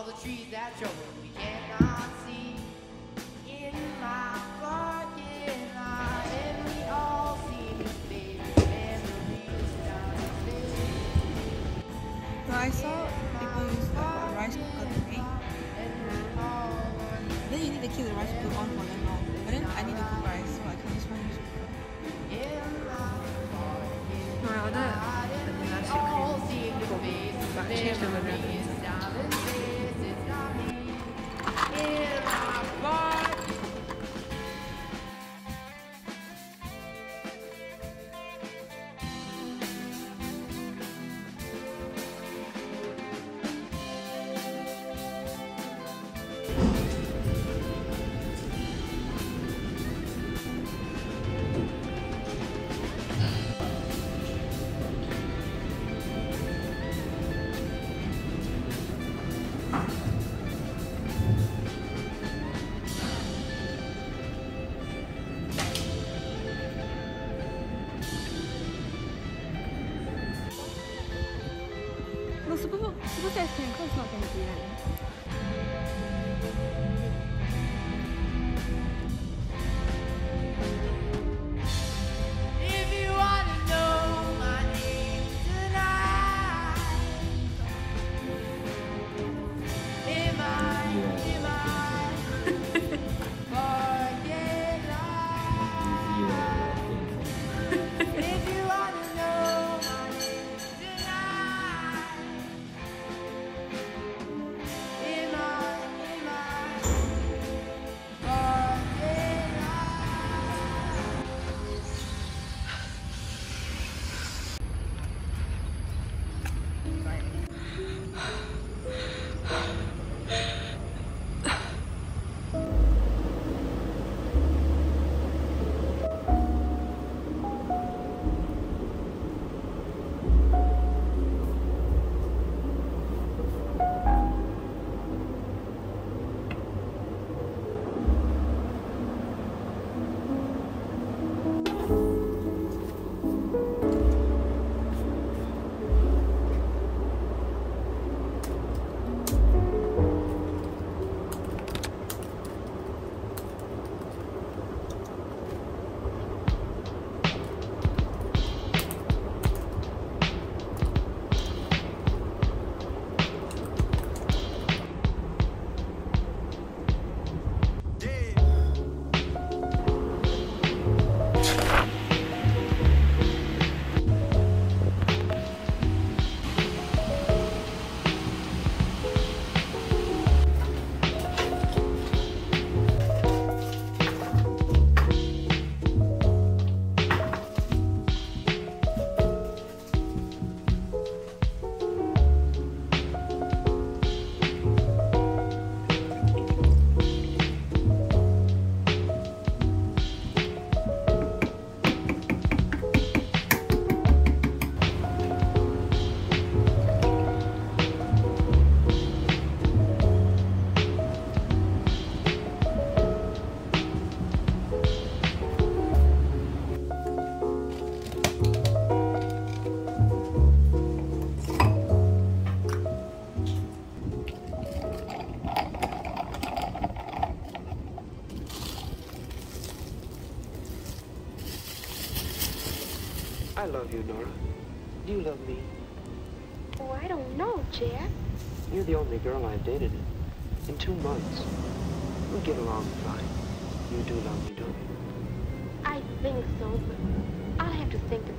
all the trees that show what we cannot see in my fucking eye. And we all seem to be memories down the I saw people use rice cooker to eat. Then you need to kill the rice cooker on for them all. But then I need to cook rice, so I can just want to use cooker. No, I ordered but I changed the weather. It's not going to be any. I love you, Nora. Do you love me? Oh, I don't know, Jack. You're the only girl I've dated in 2 months. We'll get along fine. You do love me, don't you? I think so, but I'll have to think about it.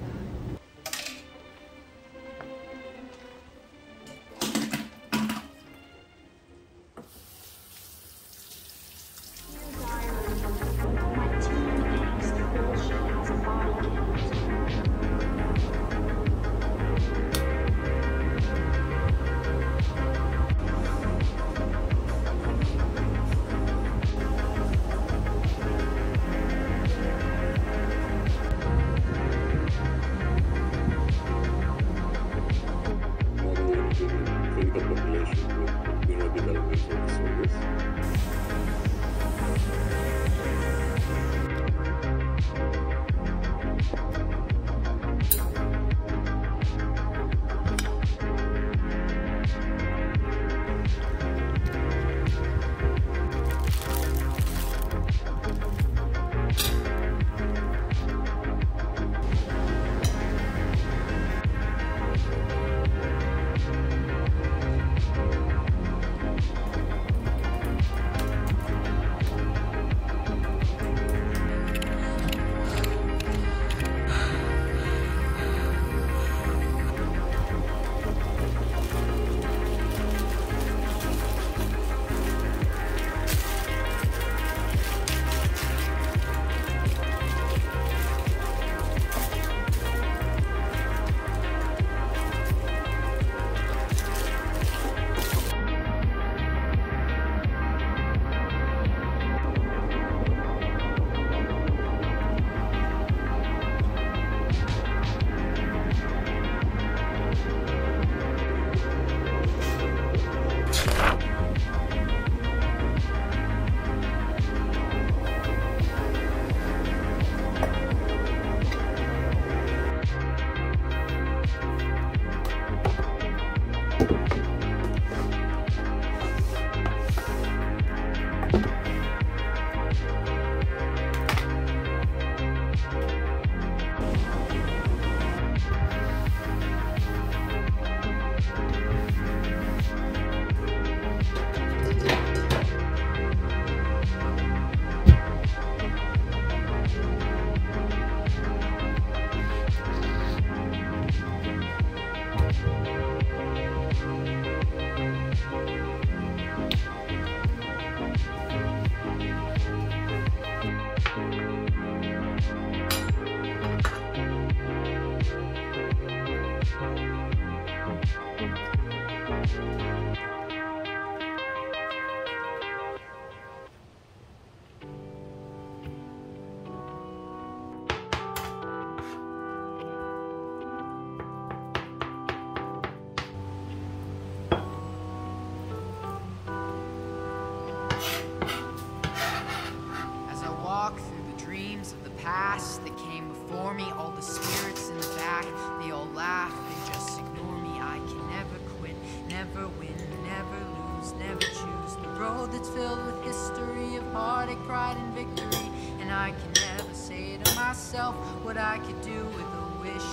I can never say to myself what I could do with a wish.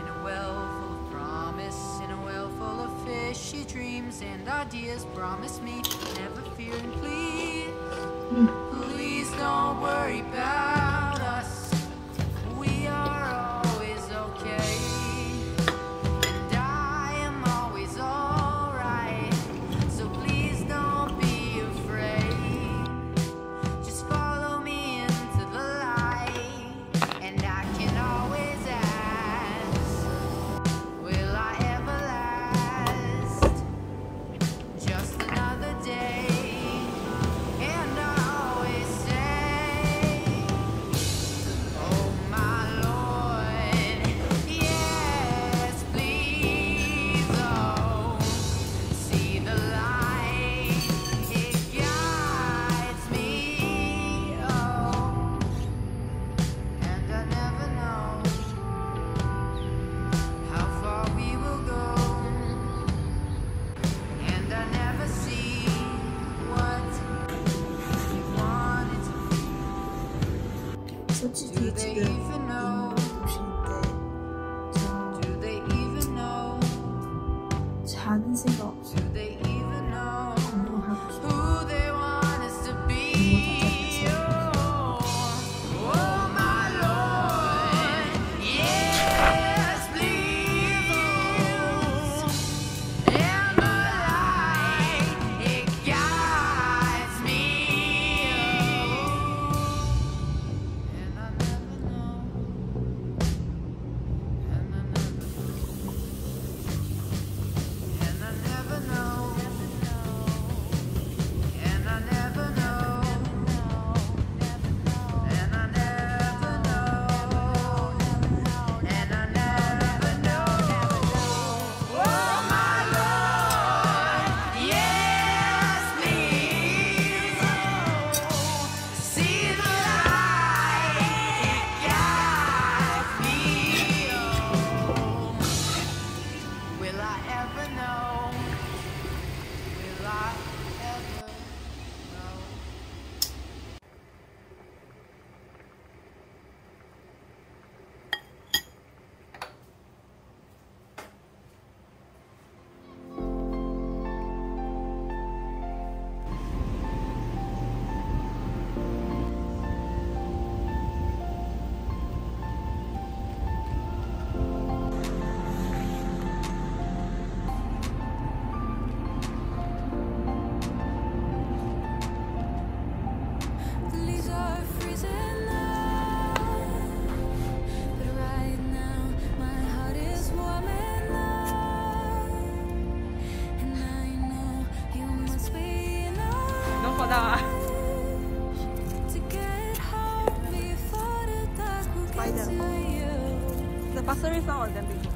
In a well full of promise, in a well full of fish, she dreams and ideas promise me never fear and please. Please don't worry about us. We are always okay. And I am always alright. So please don't be afraid. Just follow me into the light. And I can always ask, will I ever last? Just another day. Do they even know? Do they even know? Do they even know who they want us to be? Oh my Lord, yes, please. And the light, it guides me. The Pastor is all them.